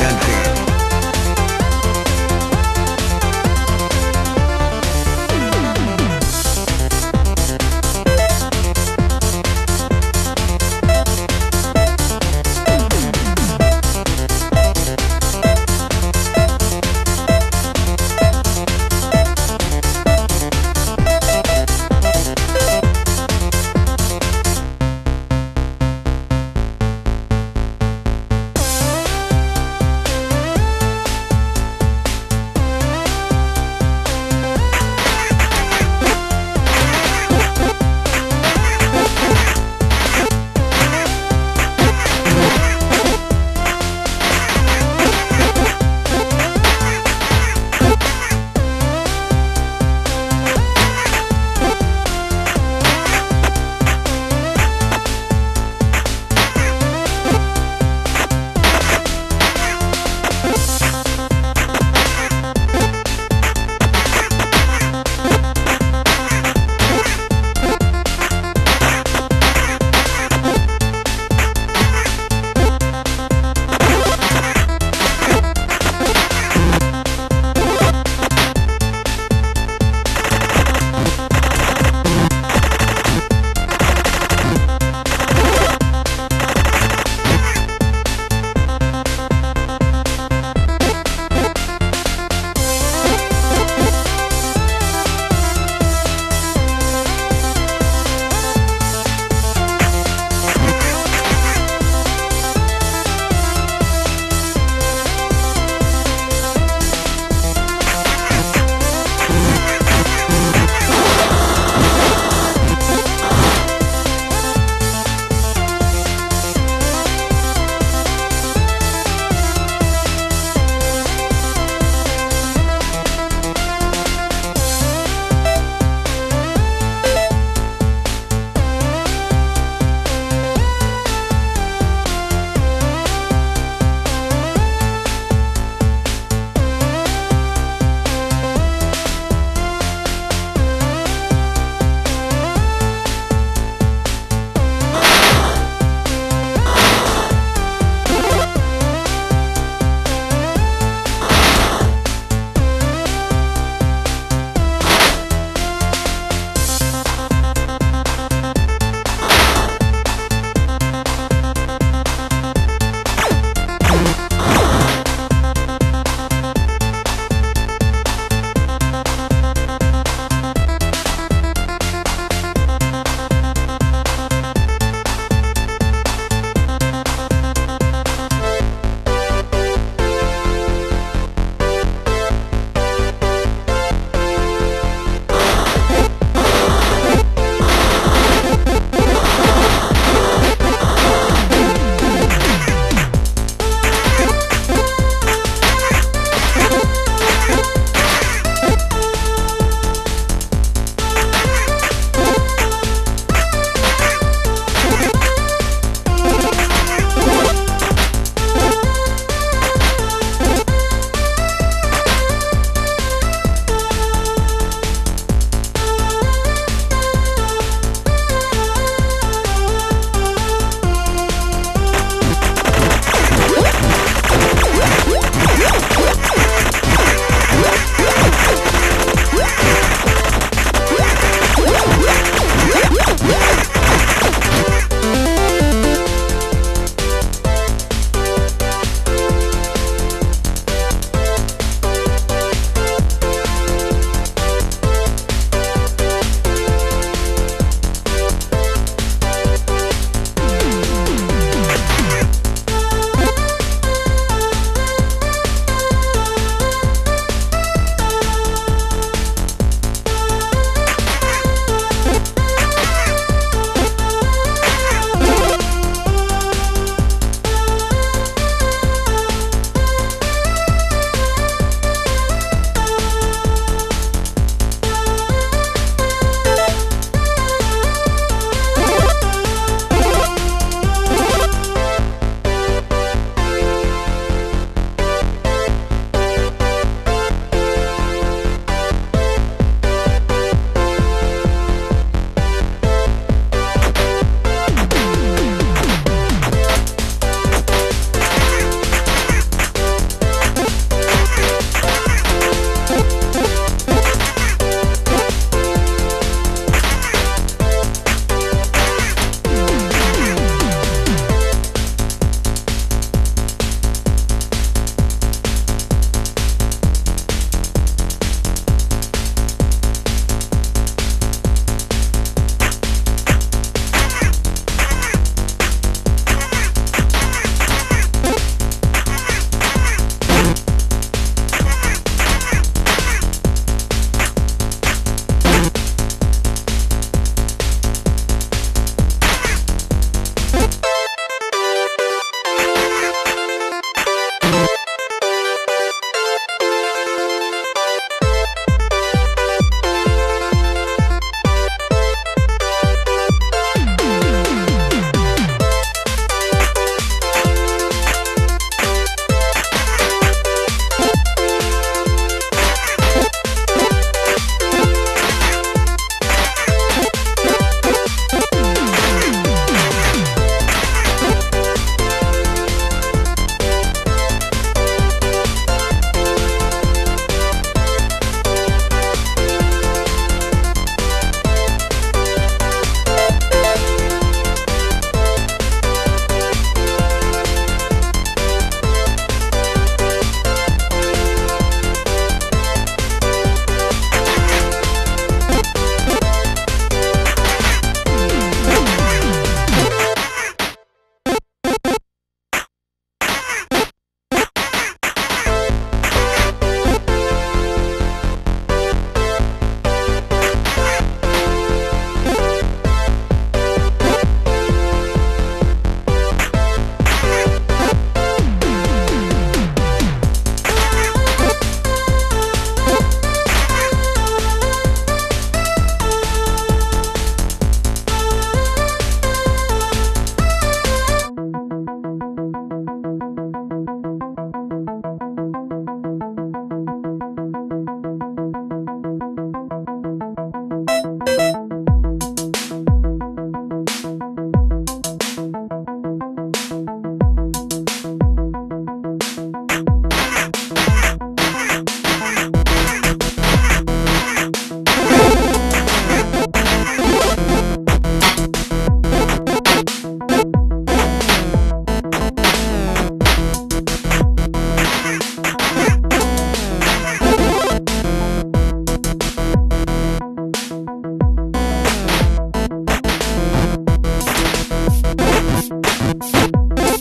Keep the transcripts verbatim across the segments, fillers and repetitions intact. जनते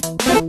You.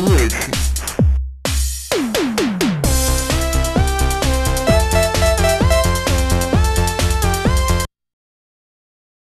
creation.